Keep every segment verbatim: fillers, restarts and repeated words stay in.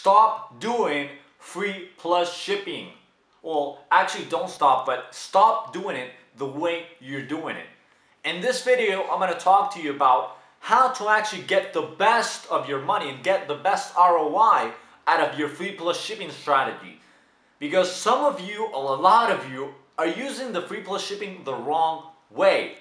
stop doing free plus shipping. Well, actually don't stop, but stop doing it the way you're doing it. In this video, I'm going to talk to you about how to actually get the best of your money and get the best R O I out of your free plus shipping strategy. Because some of you, a lot of you, are using the free plus shipping the wrong way.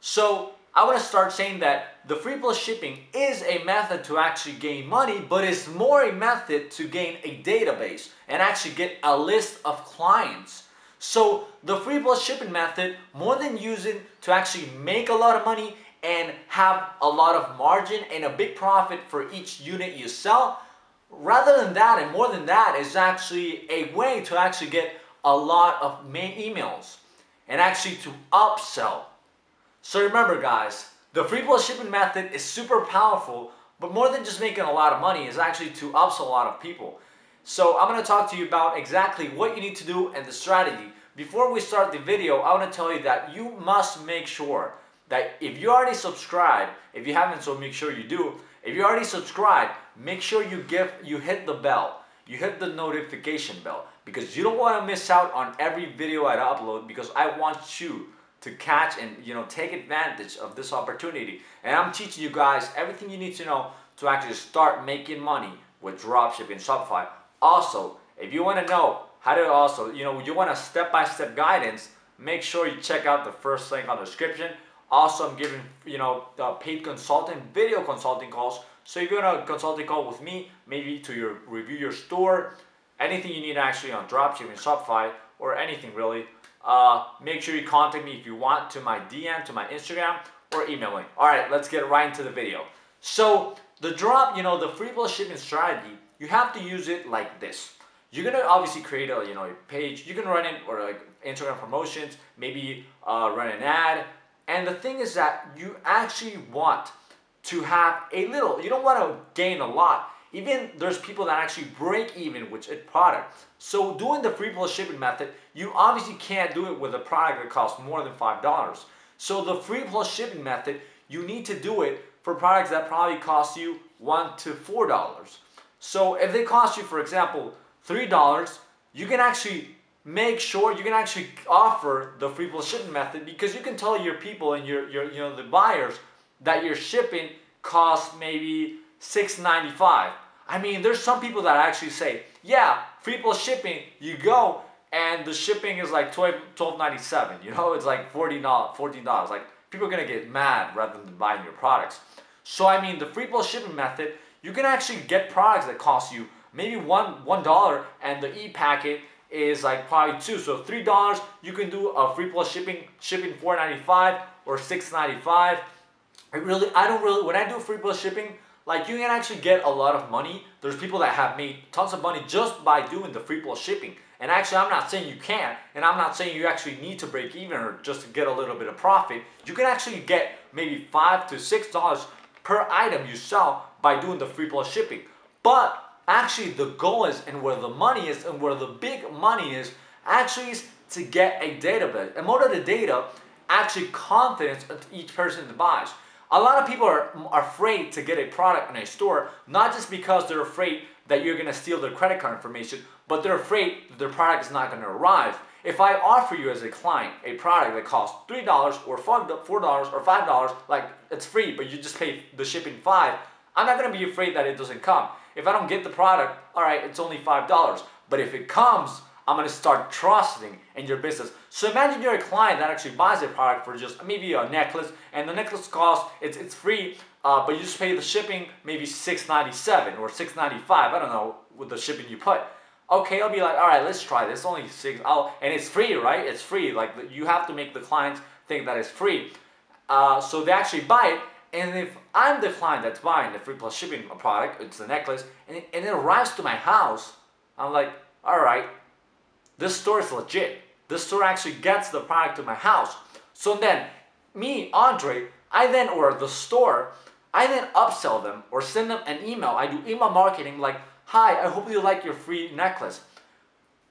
So I want to start saying that the free plus shipping is a method to actually gain money, but it's more a method to gain a database and actually get a list of clients. So the free plus shipping method, more than using to actually make a lot of money and have a lot of margin and a big profit for each unit you sell, rather than that and more than that is actually a way to actually get a lot of emails and actually to upsell. So remember guys, the free plus shipping method is super powerful, but more than just making a lot of money is actually to upsell a lot of people. So I'm going to talk to you about exactly what you need to do and the strategy. Before we start the video, I want to tell you that you must make sure that if you already subscribed, if you haven't, so make sure you do. If you already subscribed, make sure you give, you hit the bell, you hit the notification bell, because you don't want to miss out on every video I upload, because I want you to catch and, you know, take advantage of this opportunity. And I'm teaching you guys everything you need to know to actually start making money with dropshipping and Shopify. Also, if you want to know how to also, you know, you want a step-by-step guidance, make sure you check out the first link on the description. Also, I'm giving, you know, the paid consulting, video consulting calls. So if you want a consulting call with me, maybe to your review your store, anything you need actually on dropshipping and Shopify or anything really, uh, make sure you contact me if you want to my D M, to my Instagram or email me. All right, let's get right into the video. So the drop, you know, the free plus shipping strategy, you have to use it like this. You're going to obviously create a, you know, a page. You can run it or like Instagram promotions, maybe uh, run an ad. And the thing is that you actually want to have a little. You don't want to gain a lot. Even there's people that actually break even with a product. So doing the free plus shipping method, you obviously can't do it with a product that costs more than five dollars. So the free plus shipping method, you need to do it for products that probably cost you one to four dollars. So if they cost you, for example, three dollars, you can actually make sure you can actually offer the free plus shipping method, because you can tell your people and your, your you know, the buyers that your shipping costs maybe six ninety-five. I mean, there's some people that actually say, yeah, free plus shipping, you go and the shipping is like twelve ninety-seven, you know, it's like fourteen dollars, like people are going to get mad rather than buying your products. So I mean, the free plus shipping method, you can actually get products that cost you maybe one $1 and the e-packet is like probably two, so three dollars. You can do a free plus shipping, shipping four ninety-five or six ninety-five. I really, I don't really. When I do free plus shipping, like you can actually get a lot of money. There's people that have made tons of money just by doing the free plus shipping. And actually, I'm not saying you can't, and I'm not saying you actually need to break even or just to get a little bit of profit. You can actually get maybe five to six dollars per item you sell by doing the free plus shipping, but actually the goal is, and where the money is, and where the big money is, actually is to get a database. And more than the data, actually confidence of each person that buys. A lot of people are, are afraid to get a product in a store, not just because they're afraid that you're going to steal their credit card information, but they're afraid that their product is not going to arrive. If I offer you as a client a product that costs three dollars or four dollars or five dollars, like it's free, but you just pay the shipping five dollars, I'm not going to be afraid that it doesn't come. If I don't get the product, all right, it's only five dollars. But if it comes, I'm going to start trusting in your business. So imagine you're a client that actually buys a product for just maybe a necklace, and the necklace costs, it's, it's free, uh, but you just pay the shipping maybe six ninety-seven or six ninety-five. I don't know what the shipping you put. Okay, I'll be like, all right, let's try this. It's only six. I'll, and it's free, right? It's free. Like you have to make the clients think that it's free. Uh, so they actually buy it. And if I'm the client that's buying the free plus shipping product, it's the necklace, and it, and it arrives to my house, I'm like, all right, this store is legit. This store actually gets the product to my house. So then, me, Andre, I then, or the store, I then upsell them or send them an email. I do email marketing like, hi, I hope you like your free necklace.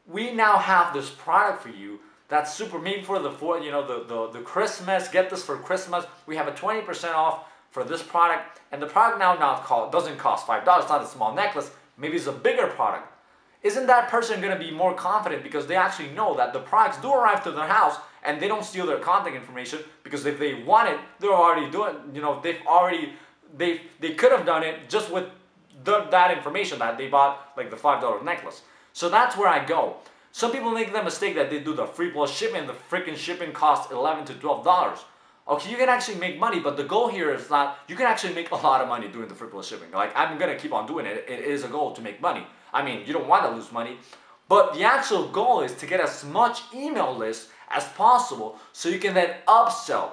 We now have this product for you. That's super, maybe for the, for, you know, the, the, the Christmas, get this for Christmas. We have a twenty percent off for this product. And the product now not call, doesn't cost five dollars, it's not a small necklace. maybe it's a bigger product, isn't that person going to be more confident because they actually know that the products do arrive to their house and they don't steal their contact information, because if they want it, they're already doing, you know, they've already, they they could have done it just with the, that information that they bought, like the five dollar necklace. So that's where I go. Some people make the mistake that they do the free plus shipping. The freaking shipping costs eleven to twelve dollars. Okay, you can actually make money, but the goal here is that you can actually make a lot of money doing the free plus shipping. Like, I'm gonna keep on doing it. It is a goal to make money. I mean, you don't want to lose money, but the actual goal is to get as much email lists as possible so you can then upsell.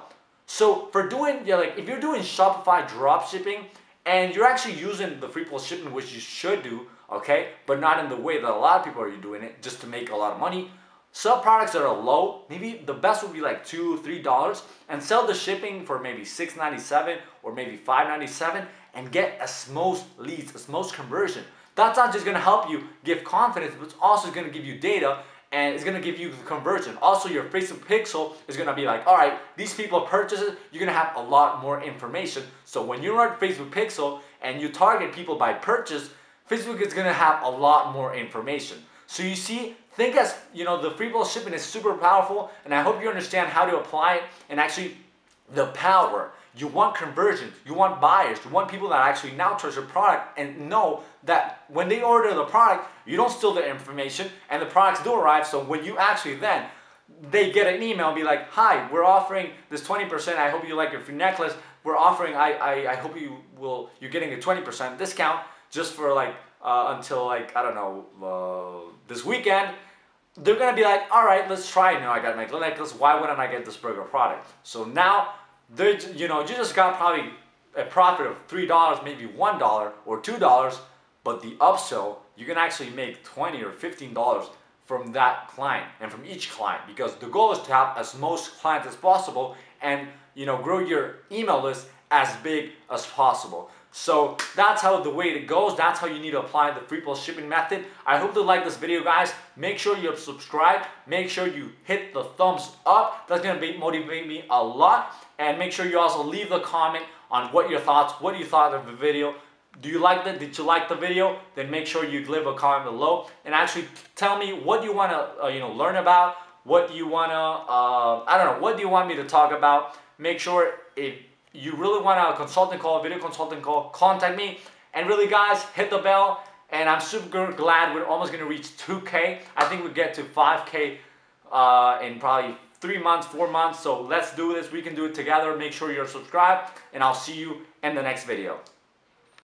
So for doing, yeah, like if you're doing Shopify drop shipping and you're actually using the free plus shipping, which you should do, okay, but not in the way that a lot of people are doing it just to make a lot of money. Sell products that are low, maybe the best would be like two, three dollars, and sell the shipping for maybe six ninety-seven or maybe five ninety-seven, and get as most leads, as most conversion. That's not just gonna help you give confidence, but it's also gonna give you data, and it's gonna give you the conversion. Also, your Facebook pixel is gonna be like, all right, these people purchase it, you're gonna have a lot more information. So when you run Facebook pixel and you target people by purchase, Facebook is gonna have a lot more information. So you see, think as, you know, the free plus shipping is super powerful, and I hope you understand how to apply it and actually the power. You want conversions, you want buyers, you want people that actually now trust your product and know that when they order the product, you don't steal their information and the products do arrive. So when you actually then, they get an email and be like, hi, we're offering this twenty percent, I hope you like your free necklace. We're offering, I, I, I hope you will, you're getting a twenty percent discount just for like, Uh, until like, I don't know, uh, this weekend. They're gonna be like, all right, let's try it. Now I got my little necklace, why wouldn't I get this burger product? So now, you know, you just got probably a profit of three dollars, maybe one dollar or two dollars, but the upsell, you can actually make twenty dollars or fifteen dollars from that client and from each client, because the goal is to have as most clients as possible and, you know, grow your email list as big as possible. So that's how the way it goes. That's how you need to apply the free plus shipping method. I hope you like this video, guys. Make sure you subscribe. Make sure you hit the thumbs up. That's gonna be, motivate me a lot. And make sure you also leave a comment on what your thoughts, what you thought of the video. Do you like that? Did you like the video? Then make sure you leave a comment below and actually tell me what you wanna uh, you know, learn about. What do you wanna? Uh, I don't know. What do you want me to talk about? Make sure it. You really want a consulting call, a video consulting call, contact me. And really, guys, hit the bell. And I'm super glad we're almost gonna reach two K. I think we get to five K uh, in probably three months, four months. So let's do this, we can do it together. Make sure you're subscribed, and I'll see you in the next video.